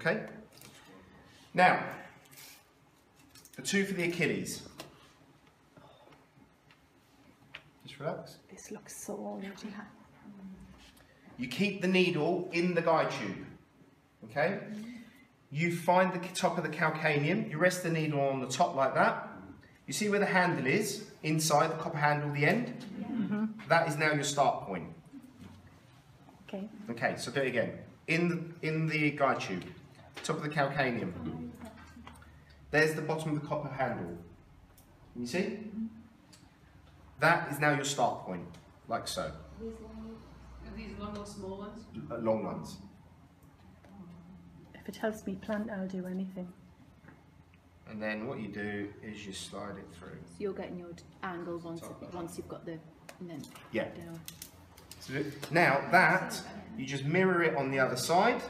Okay? Now, the two for the Achilles. Just relax. This looks so orange. You keep the needle in the guide tube. Okay? You find the top of the calcaneum. You rest the needle on the top like that. You see where the handle is, inside the copper handle, the end? Yeah. Mm-hmm. That is now your start point. Okay. Okay, so do it again. In the guide tube, top of the calcaneum. There's the bottom of the copper handle. Can you see? That is now your start point, like so. Are these long or small ones? Long ones. If it helps me plant, I'll do anything. And then what you do is you slide it through. So you're getting your angle once you've got the... And then yeah. So now that, you just mirror it on the other side.